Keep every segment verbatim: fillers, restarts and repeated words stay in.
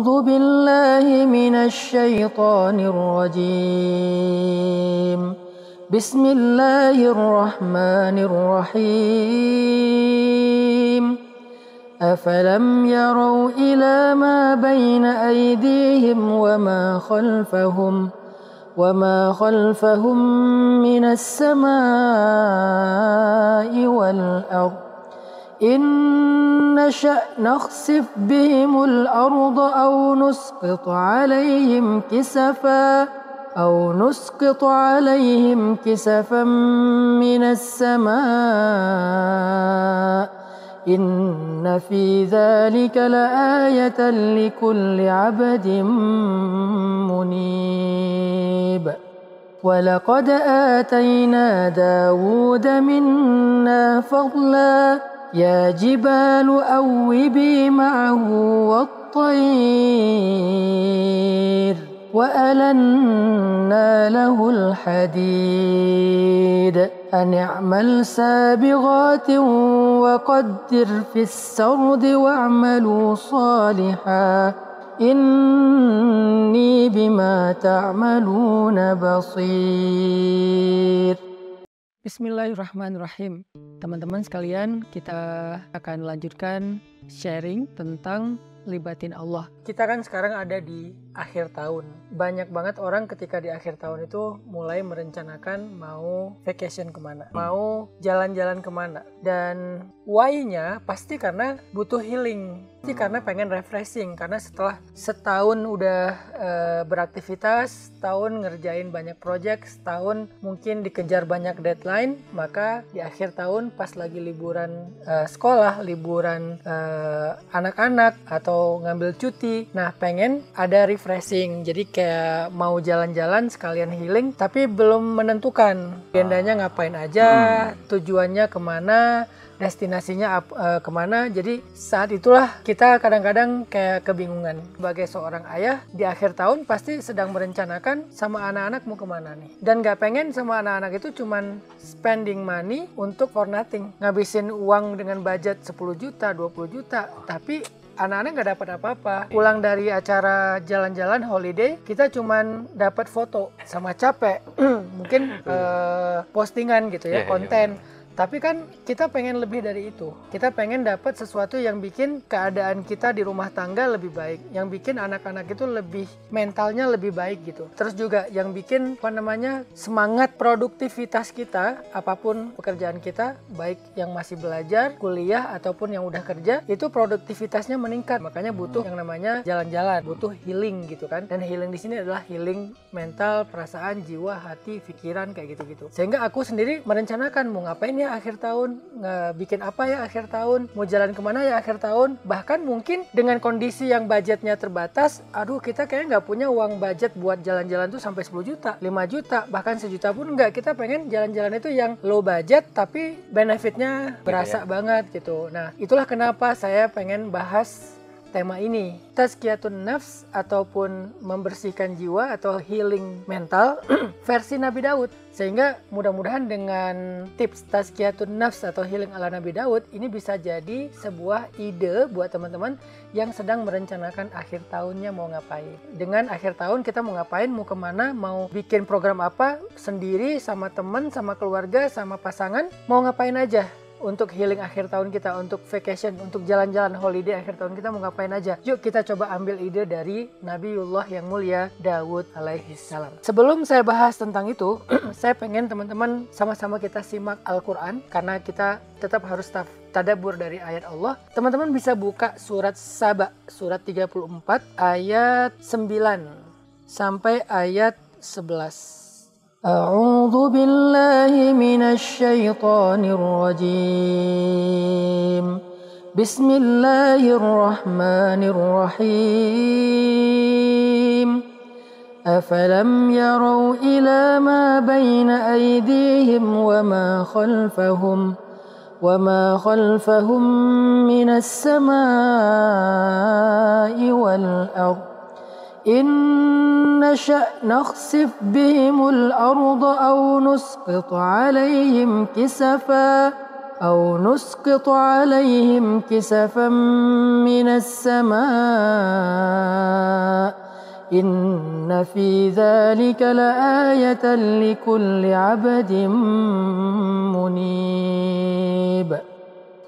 أعوذ بالله من الشيطان الرجيم بسم الله الرحمن الرحيم أفلم يروا إلى ما بين أيديهم وما خلفهم وما خلفهم من السماء والأرض إن نشأ نخسف بهم الأرض أو نسقط عليهم كسفا أو نسقط عليهم كسفا من السماء إن في ذلك لآية لكل عبد منيب ولقد آتينا داود منا فضلا يا جبال أوبي معه والطير وألنا له الحديد أن اعمل سابغات وقدر في السرد واعملوا صالحا إني بما تعملون بصير. Bismillahirrahmanirrahim. Teman-teman sekalian, kita akan lanjutkan sharing tentang libatin Allah. Kita kan sekarang ada di akhir tahun. Banyak banget orang ketika di akhir tahun itu mulai merencanakan mau vacation kemana, mau jalan-jalan kemana. Dan why-nya pasti karena butuh healing, pasti karena pengen refreshing. Karena setelah setahun udah e, beraktivitas, setahun ngerjain banyak project, setahun mungkin dikejar banyak deadline, maka di akhir tahun pas lagi liburan e, sekolah, liburan e, anak-anak atau ngambil cuti, nah pengen ada refreshing. Jadi kayak mau jalan-jalan sekalian healing, tapi belum menentukan agendanya ngapain aja, tujuannya kemana, destinasinya uh, kemana. Jadi saat itulah kita kadang-kadang kayak kebingungan. Sebagai seorang ayah di akhir tahun pasti sedang merencanakan sama anak-anak mau kemana nih, dan gak pengen sama anak-anak itu cuman spending money untuk for nothing, ngabisin uang dengan budget sepuluh juta dua puluh juta tapi anak-anak gak dapat apa-apa. Pulang dari acara jalan-jalan holiday, kita cuman dapat foto sama capek mungkin uh, postingan gitu ya, yeah, konten yeah. Tapi kan kita pengen lebih dari itu. Kita pengen dapat sesuatu yang bikin keadaan kita di rumah tangga lebih baik, yang bikin anak-anak itu lebih mentalnya lebih baik gitu. Terus juga yang bikin apa namanya semangat produktivitas kita, apapun pekerjaan kita, baik yang masih belajar, kuliah ataupun yang udah kerja, itu produktivitasnya meningkat. Makanya butuh yang namanya jalan-jalan, butuh healing gitu kan. Dan healing di sini adalah healing mental, perasaan, jiwa, hati, pikiran kayak gitu-gitu. Sehingga aku sendiri merencanakan mau ngapain ya akhir tahun, bikin apa ya akhir tahun, mau jalan kemana ya akhir tahun. Bahkan mungkin dengan kondisi yang budgetnya terbatas, aduh kita kayaknya nggak punya uang budget buat jalan-jalan tuh sampai sepuluh juta, lima juta, bahkan sejuta pun nggak. Kita pengen jalan-jalan itu yang low budget tapi benefitnya berasa ya, ya. banget gitu. Nah itulah kenapa saya pengen bahas tema ini, tazkiyatun nafs ataupun membersihkan jiwa atau healing mental versi Nabi Daud. Sehingga mudah-mudahan dengan tips tazkiyatun nafs atau healing ala Nabi Daud ini bisa jadi sebuah ide buat teman-teman yang sedang merencanakan akhir tahunnya mau ngapain. Dengan akhir tahun kita mau ngapain, mau kemana, mau bikin program apa sendiri, sama teman, sama keluarga, sama pasangan, mau ngapain aja. Untuk healing akhir tahun kita, untuk vacation, untuk jalan-jalan holiday akhir tahun kita mau ngapain aja. Yuk kita coba ambil ide dari Nabiullah yang mulia Daud alaihi salam. Sebelum saya bahas tentang itu, saya pengen teman-teman sama-sama kita simak Al-Quran. Karena kita tetap harus tadabur dari ayat Allah. Teman-teman bisa buka surat Saba, surat tiga puluh empat, ayat sembilan sampai ayat sebelas. أعوذ بالله من الشيطان الرجيم بسم الله الرحمن الرحيم أفلم يروا إلى ما بين أيديهم وما خلفهم وما خلفهم من السماء والأرض إن نشأ نخسف بهم الأرض أو نسقط عليهم كسفا أو نسقط عليهم كسفا من السماء Inna fi dzalika la'ayatan likulli 'abdin munib.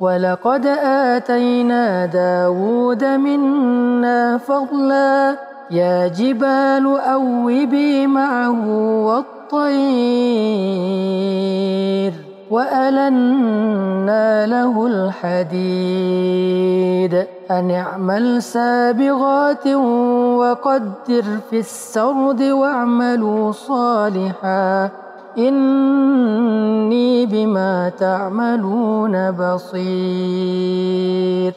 Wa laqad atayna Dawuda minna fadla ya jibalu awwibi ma'ahu wat-tayr wa alanna lahul hadid an i'mal sabighatin wa qaddir fis sardi wa'malu salihan inni bima ta'maluna basir.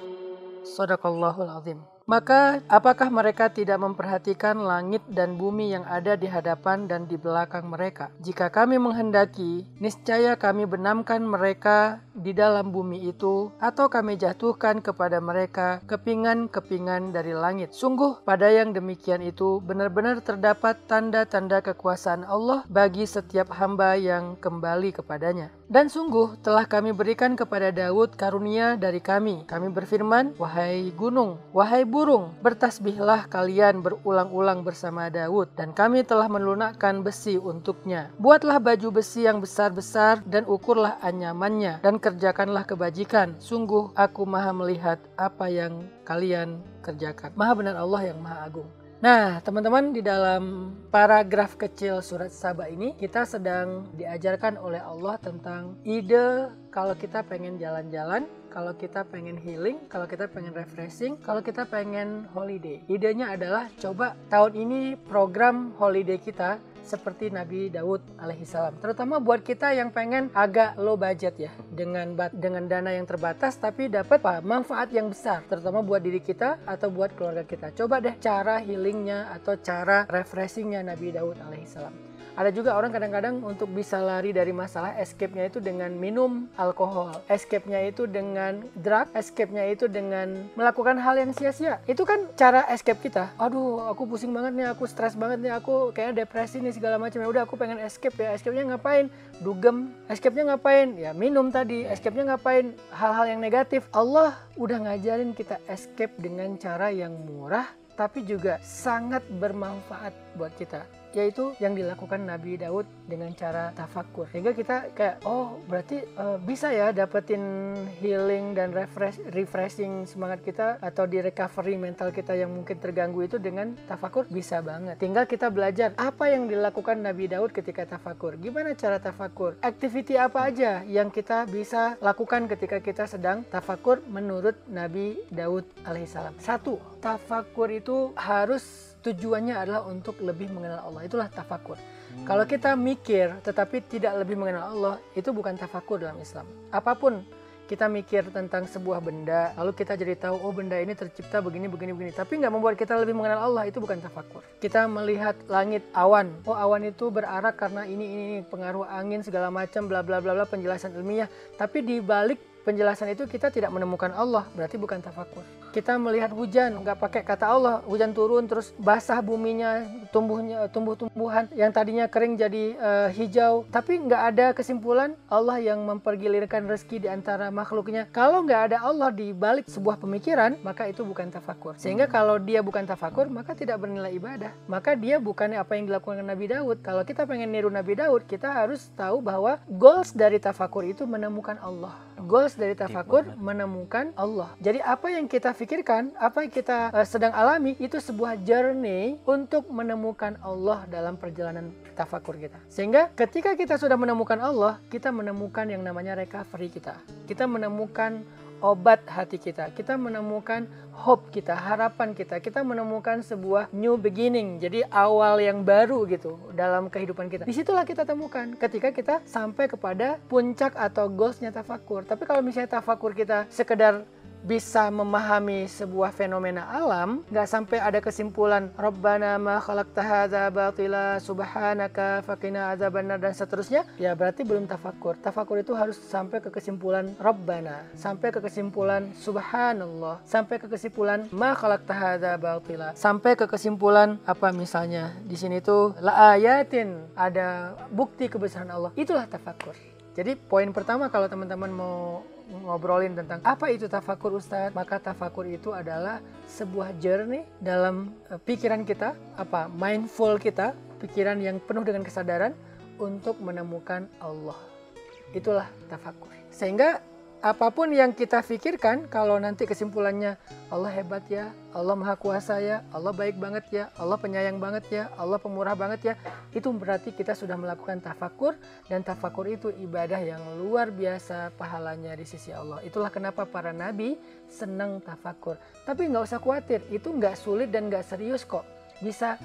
Shadaqallahul azim. Maka apakah mereka tidak memperhatikan langit dan bumi yang ada di hadapan dan di belakang mereka? Jika kami menghendaki, niscaya kami benamkan mereka di dalam bumi itu, atau kami jatuhkan kepada mereka kepingan-kepingan dari langit. Sungguh pada yang demikian itu benar-benar terdapat tanda-tanda kekuasaan Allah bagi setiap hamba yang kembali kepadanya. Dan sungguh telah kami berikan kepada Daud karunia dari kami. Kami berfirman, wahai gunung, wahai burung, bertasbihlah kalian berulang-ulang bersama Daud, dan kami telah melunakkan besi untuknya. Buatlah baju besi yang besar-besar dan ukurlah anyamannya, dan kerjakanlah kebajikan. Sungguh aku maha melihat apa yang kalian kerjakan. Maha benar Allah yang maha agung. Nah, teman-teman, di dalam paragraf kecil surat Saba ini kita sedang diajarkan oleh Allah tentang ide kalau kita pengen jalan-jalan, kalau kita pengen healing, kalau kita pengen refreshing, kalau kita pengen holiday. Idenya adalah coba tahun ini program holiday kita seperti Nabi Daud alaihissalam. Terutama buat kita yang pengen agak low budget ya, dengan dengan dana yang terbatas tapi dapat apa? Manfaat yang besar, terutama buat diri kita atau buat keluarga kita. Coba deh cara healingnya atau cara refreshingnya Nabi Daud alaihissalam. Ada juga orang kadang-kadang untuk bisa lari dari masalah, escape-nya itu dengan minum alkohol, escape-nya itu dengan drug, escape-nya itu dengan melakukan hal yang sia-sia. Itu kan cara escape kita. Aduh, aku pusing banget nih, aku stres banget nih, aku kayaknya depresi nih segala macam. Ya udah, aku pengen escape ya. Escape-nya ngapain? Dugem. Escape-nya ngapain? Ya minum tadi. Escape-nya ngapain? Hal-hal yang negatif. Allah udah ngajarin kita escape dengan cara yang murah tapi juga sangat bermanfaat buat kita, yaitu yang dilakukan Nabi Daud dengan cara tafakur, sehingga kita kayak oh berarti uh, bisa ya dapetin healing dan refresh, refreshing semangat kita atau di recovery mental kita yang mungkin terganggu itu dengan tafakur. Bisa banget, tinggal kita belajar apa yang dilakukan Nabi Daud ketika tafakur, gimana cara tafakur, activity apa aja yang kita bisa lakukan ketika kita sedang tafakur menurut Nabi Daud alaihissalam. Satu, tafakur itu harus tujuannya adalah untuk lebih mengenal Allah. Itulah tafakur. Hmm. Kalau kita mikir tetapi tidak lebih mengenal Allah, itu bukan tafakur dalam Islam. Apapun kita mikir tentang sebuah benda, lalu kita jadi tahu, oh benda ini tercipta begini, begini, begini. Tapi nggak membuat kita lebih mengenal Allah, itu bukan tafakur. Kita melihat langit, awan. Oh awan itu berarak karena ini, ini, ini pengaruh angin, segala macam, bla bla bla bla, penjelasan ilmiah. Tapi di balik penjelasan itu kita tidak menemukan Allah, berarti bukan tafakur. Kita melihat hujan, nggak pakai kata Allah, hujan turun terus basah buminya, tumbuhnya tumbuh-tumbuhan yang tadinya kering jadi uh, hijau, tapi nggak ada kesimpulan Allah yang mempergilirkan rezeki di antara makhluknya. Kalau nggak ada Allah di balik sebuah pemikiran, maka itu bukan tafakur. Sehingga kalau dia bukan tafakur, maka tidak bernilai ibadah. Maka dia bukan apa yang dilakukan Nabi Daud. Kalau kita pengen niru Nabi Daud, kita harus tahu bahwa goals dari tafakur itu menemukan Allah. Goals dari tafakur menemukan Allah. Jadi apa yang kita pikirkan, apa yang kita uh, sedang alami itu sebuah journey untuk menemukan Allah dalam perjalanan tafakur kita. Sehingga ketika kita sudah menemukan Allah, kita menemukan yang namanya recovery kita. Kita menemukan obat hati kita, kita menemukan hope kita, harapan kita, kita menemukan sebuah new beginning, jadi awal yang baru gitu dalam kehidupan kita. Disitulah kita temukan ketika kita sampai kepada puncak atau goalsnya tafakur. Tapi kalau misalnya tafakur kita sekedar bisa memahami sebuah fenomena alam, nggak sampai ada kesimpulan Rabbana ma khalaqta hadza batila subhanaka faqina adzabannar dan seterusnya, ya berarti belum tafakur. Tafakur itu harus sampai ke kesimpulan Rabbana, sampai ke kesimpulan subhanallah, sampai ke kesimpulan ma khalaqta hadza batila, sampai ke kesimpulan apa misalnya di sini tuh la ayatin, ada bukti kebesaran Allah. Itulah tafakur. Jadi poin pertama kalau teman-teman mau ngobrolin tentang apa itu tafakur Ustadz. Maka tafakur itu adalah sebuah journey dalam pikiran kita, apa mindful kita, pikiran yang penuh dengan kesadaran untuk menemukan Allah. Itulah tafakur. Sehingga apapun yang kita pikirkan, kalau nanti kesimpulannya Allah hebat ya, Allah maha kuasa ya, Allah baik banget ya, Allah penyayang banget ya, Allah pemurah banget ya, itu berarti kita sudah melakukan tafakur, dan tafakur itu ibadah yang luar biasa pahalanya di sisi Allah. Itulah kenapa para nabi senang tafakur. Tapi nggak usah khawatir, itu nggak sulit dan nggak serius kok. Bisa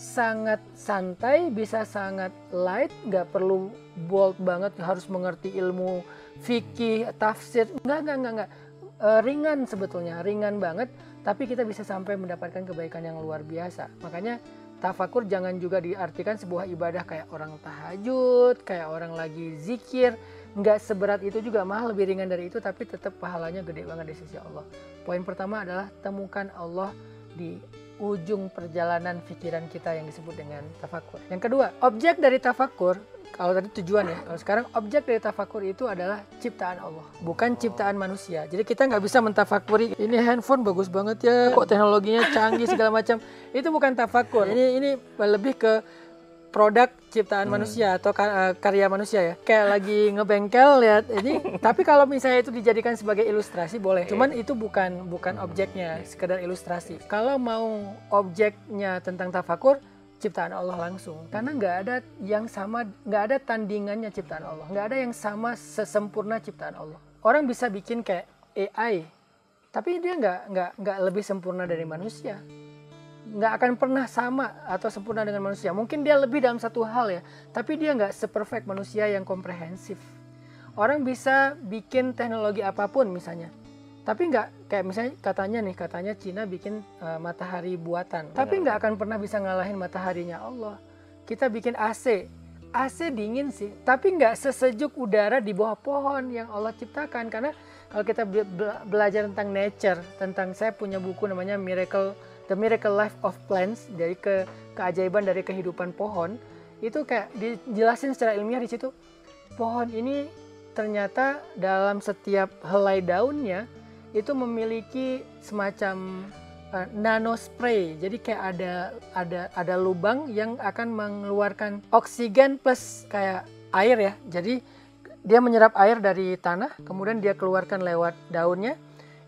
sangat santai, bisa sangat light, nggak perlu bold banget harus mengerti ilmu fikih, tafsir, enggak, enggak, enggak, enggak. E, ringan sebetulnya, ringan banget, tapi kita bisa sampai mendapatkan kebaikan yang luar biasa. Makanya tafakur jangan juga diartikan sebuah ibadah kayak orang tahajud, kayak orang lagi zikir, enggak seberat itu juga, malah lebih ringan dari itu, tapi tetap pahalanya gede banget di sisi Allah. Poin pertama adalah temukan Allah di ujung perjalanan pikiran kita yang disebut dengan tafakur. Yang kedua, objek dari tafakur, kalau tadi tujuan ya, kalau sekarang objek dari tafakur itu adalah ciptaan Allah, bukan ciptaan manusia. Jadi kita nggak bisa mentafakuri ini handphone bagus banget ya, kok teknologinya canggih segala macam. Itu bukan tafakur. Ini ini lebih ke produk ciptaan hmm. manusia atau karya manusia ya. Kayak lagi ngebengkel lihat ini, tapi kalau misalnya itu dijadikan sebagai ilustrasi boleh. Cuman itu bukan bukan objeknya, sekedar ilustrasi. Kalau mau objeknya tentang tafakur, ciptaan Allah langsung. Karena nggak ada yang sama, nggak ada tandingannya ciptaan Allah. Nggak ada yang sama sesempurna ciptaan Allah. Orang bisa bikin kayak A I, tapi dia nggak nggak nggak lebih sempurna dari manusia. Nggak akan pernah sama atau sempurna dengan manusia. Mungkin dia lebih dalam satu hal ya, tapi dia nggak seperfect manusia yang komprehensif. Orang bisa bikin teknologi apapun misalnya, tapi nggak kayak misalnya katanya nih, katanya Cina bikin uh, matahari buatan, tapi nggak akan pernah bisa ngalahin mataharinya Allah. Kita bikin A C, A C dingin sih, tapi nggak sesejuk udara di bawah pohon yang Allah ciptakan. Karena kalau kita be be belajar tentang nature, tentang saya punya buku namanya Miracle The Miracle Life of Plants, dari ke keajaiban dari kehidupan pohon, itu kayak dijelasin secara ilmiah di situ. Pohon ini ternyata dalam setiap helai daunnya itu memiliki semacam uh, nano spray. Jadi kayak ada ada ada lubang yang akan mengeluarkan oksigen plus kayak air ya. Jadi dia menyerap air dari tanah, kemudian dia keluarkan lewat daunnya.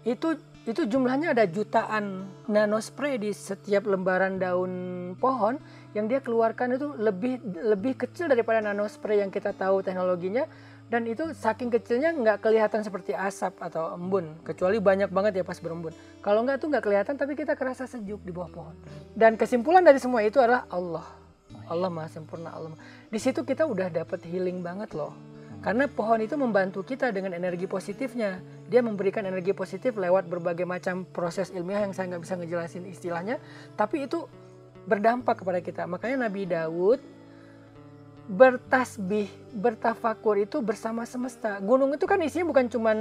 Itu itu jumlahnya ada jutaan nanospray di setiap lembaran daun pohon yang dia keluarkan. Itu lebih lebih kecil daripada nanospray yang kita tahu teknologinya, dan itu saking kecilnya nggak kelihatan seperti asap atau embun, kecuali banyak banget ya pas berembun. Kalau nggak tuh nggak kelihatan, tapi kita kerasa sejuk di bawah pohon. Dan kesimpulan dari semua itu adalah Allah. Allah maha sempurna, Allah. Di situ kita udah dapat healing banget loh. Karena pohon itu membantu kita dengan energi positifnya. Dia memberikan energi positif lewat berbagai macam proses ilmiah yang saya nggak bisa ngejelasin istilahnya. Tapi itu berdampak kepada kita. Makanya Nabi Daud bertasbih, bertafakur itu bersama semesta. Gunung itu kan isinya bukan cuman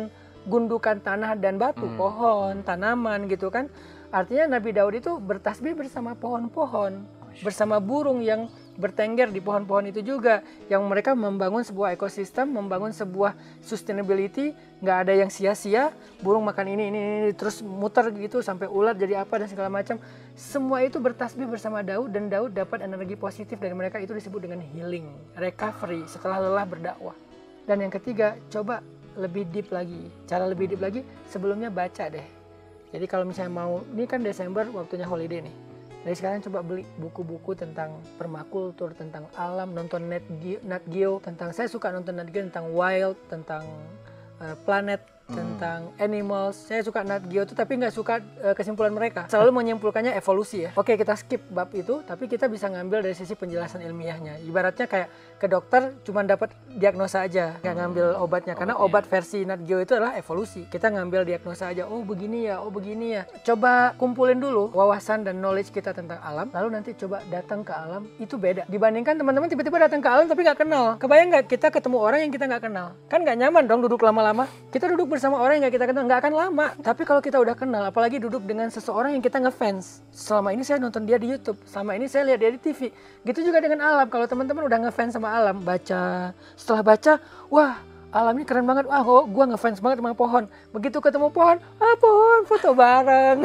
gundukan tanah dan batu, hmm. pohon, tanaman gitu kan. Artinya Nabi Daud itu bertasbih bersama pohon-pohon, bersama burung yang bertengger di pohon-pohon itu juga, yang mereka membangun sebuah ekosistem, membangun sebuah sustainability. Nggak ada yang sia-sia. Burung makan ini, ini, ini, terus muter gitu sampai ulat jadi apa dan segala macam. Semua itu bertasbih bersama Daud, dan Daud dapat energi positif dari mereka. Itu disebut dengan healing, recovery setelah lelah berdakwah. Dan yang ketiga, coba lebih deep lagi. Cara lebih deep lagi, sebelumnya baca deh. Jadi kalau misalnya mau, ini kan Desember waktunya holiday nih. Dari sekarang coba beli buku-buku tentang permakultur, tentang alam, nonton Nat Geo, Nat Geo, tentang, saya suka nonton Nat Geo tentang wild, tentang uh, planet, hmm. tentang animals. Saya suka Nat Geo itu, tapi nggak suka uh, kesimpulan mereka. Selalu menyimpulkannya evolusi ya. Oke, kita skip bab itu, tapi kita bisa ngambil dari sisi penjelasan ilmiahnya. Ibaratnya kayak ke dokter cuma dapat diagnosa aja, nggak ngambil obatnya. Karena obat versi Nat Geo itu adalah evolusi. Kita ngambil diagnosa aja, oh begini ya, oh begini ya. Coba kumpulin dulu wawasan dan knowledge kita tentang alam, lalu nanti coba datang ke alam, itu beda. Dibandingkan teman-teman tiba-tiba datang ke alam tapi nggak kenal. Kebayang nggak kita ketemu orang yang kita nggak kenal? Kan nggak nyaman dong duduk lama-lama. Kita duduk bersama orang yang nggak kita kenal, nggak akan lama. Tapi kalau kita udah kenal, apalagi duduk dengan seseorang yang kita ngefans. Selama ini saya nonton dia di YouTube, selama ini saya lihat dia di T V. Gitu juga dengan alam. Kalau teman-teman udah ngefans sama alam, baca, setelah baca, wah alam ini keren banget, wah oh, gue ngefans banget sama pohon. Begitu ketemu pohon, ah pohon, foto bareng.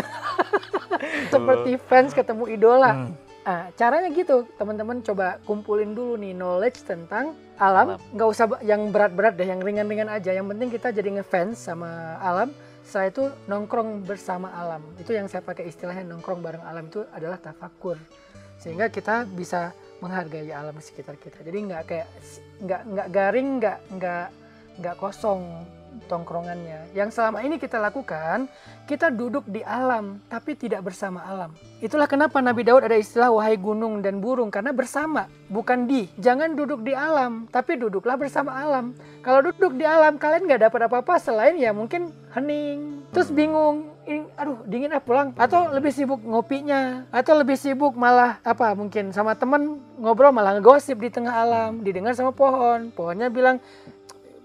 Seperti fans ketemu idola. Hmm. Nah, caranya gitu, teman-teman coba kumpulin dulu nih knowledge tentang alam. Nggak usah yang berat-berat deh, yang ringan-ringan aja. Yang penting kita jadi ngefans sama alam. Setelah itu nongkrong bersama alam. Itu yang saya pakai istilahnya nongkrong bareng alam itu adalah tafakur. Sehingga kita bisa menghargai alam sekitar kita. Jadi nggak kayak nggak nggak garing, nggak nggak nggak kosong tongkrongannya. Yang selama ini kita lakukan, kita duduk di alam tapi tidak bersama alam. Itulah kenapa Nabi Daud ada istilah wahai gunung dan burung, karena bersama, bukan di. Jangan duduk di alam, tapi duduklah bersama alam. Kalau duduk di alam, kalian nggak dapat apa-apa selain ya mungkin hening. Terus bingung, aduh dingin ah pulang. Atau lebih sibuk ngopinya, atau lebih sibuk malah apa mungkin sama temen ngobrol malah ngegosip di tengah alam, didengar sama pohon. Pohonnya bilang,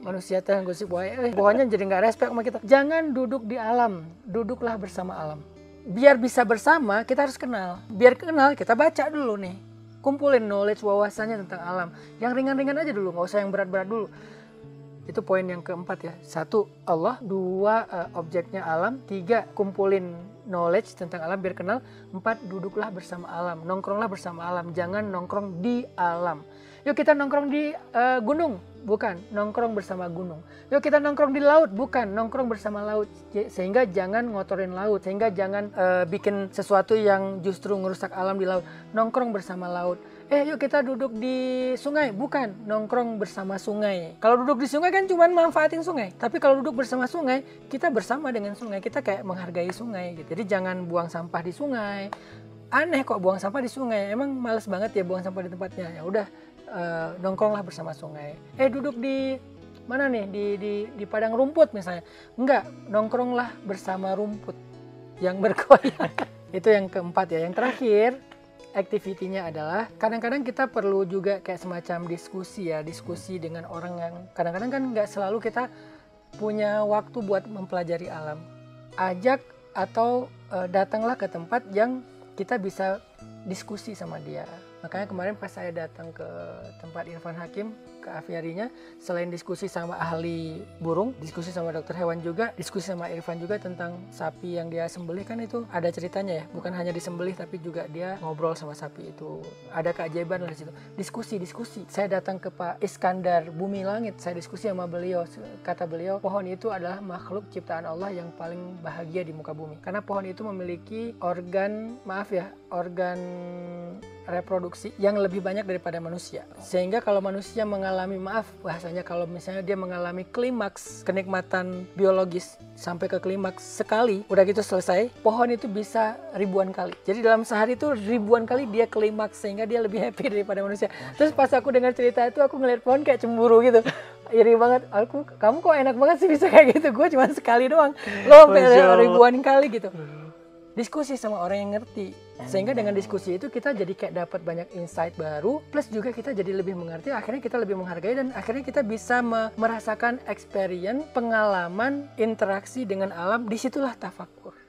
manusia teh gosip wae, pohonnya jadi nggak respect sama kita. Jangan duduk di alam, duduklah bersama alam. Biar bisa bersama, kita harus kenal. Biar kenal, kita baca dulu nih. Kumpulin knowledge, wawasannya tentang alam. Yang ringan-ringan aja dulu, nggak usah yang berat-berat dulu. Itu poin yang keempat ya. Satu, Allah. Dua, uh, objeknya alam. Tiga, kumpulin knowledge tentang alam biar kenal. Empat, duduklah bersama alam. Nongkronglah bersama alam. Jangan nongkrong di alam. Yuk kita nongkrong di uh, gunung. Bukan, nongkrong bersama gunung. Yuk kita nongkrong di laut, bukan, nongkrong bersama laut. Sehingga jangan ngotorin laut, sehingga jangan uh, bikin sesuatu yang justru ngerusak alam di laut. Nongkrong bersama laut. Eh yuk kita duduk di sungai, bukan, nongkrong bersama sungai. Kalau duduk di sungai kan cuma manfaatin sungai. Tapi kalau duduk bersama sungai, kita bersama dengan sungai. Kita kayak menghargai sungai gitu. Jadi jangan buang sampah di sungai. Aneh kok buang sampah di sungai, emang males banget ya buang sampah di tempatnya. Ya udah. Uh, nongkronglah bersama sungai. Eh duduk di mana nih di di di padang rumput misalnya. Enggak, nongkronglah bersama rumput yang bergoyang. Itu yang keempat ya. Yang terakhir aktivitinya adalah kadang-kadang kita perlu juga kayak semacam diskusi ya, diskusi dengan orang yang kadang-kadang kan nggak selalu kita punya waktu buat mempelajari alam. Ajak atau uh, datanglah ke tempat yang kita bisa diskusi sama dia. Makanya kemarin pas saya datang ke tempat Irfan Hakim, ke aviarinya, selain diskusi sama ahli burung, diskusi sama dokter hewan juga, diskusi sama Irfan juga tentang sapi yang dia sembelih kan itu ada ceritanya ya, bukan hanya disembelih tapi juga dia ngobrol sama sapi itu. Ada keajaiban dari situ. Diskusi-diskusi. Saya datang ke Pak Iskandar Bumi Langit, saya diskusi sama beliau. Kata beliau, pohon itu adalah makhluk ciptaan Allah yang paling bahagia di muka bumi. Karena pohon itu memiliki organ, maaf ya, organ reproduksi yang lebih banyak daripada manusia. Sehingga kalau manusia mengalami, maaf bahasanya, kalau misalnya dia mengalami klimaks, kenikmatan biologis sampai ke klimaks sekali, udah gitu selesai, pohon itu bisa ribuan kali. Jadi dalam sehari itu ribuan kali dia klimaks sehingga dia lebih happy daripada manusia. Terus pas aku dengar cerita itu aku ngeliat pohon kayak cemburu gitu. Iri banget, aku, kamu kok enak banget sih bisa kayak gitu, gue cuma sekali doang. Lo sampai ribuan kali gitu. Diskusi sama orang yang ngerti, sehingga dengan diskusi itu kita jadi kayak dapat banyak insight baru, plus juga kita jadi lebih mengerti, akhirnya kita lebih menghargai, dan akhirnya kita bisa merasakan experience, pengalaman, interaksi dengan alam. Disitulah tafakur.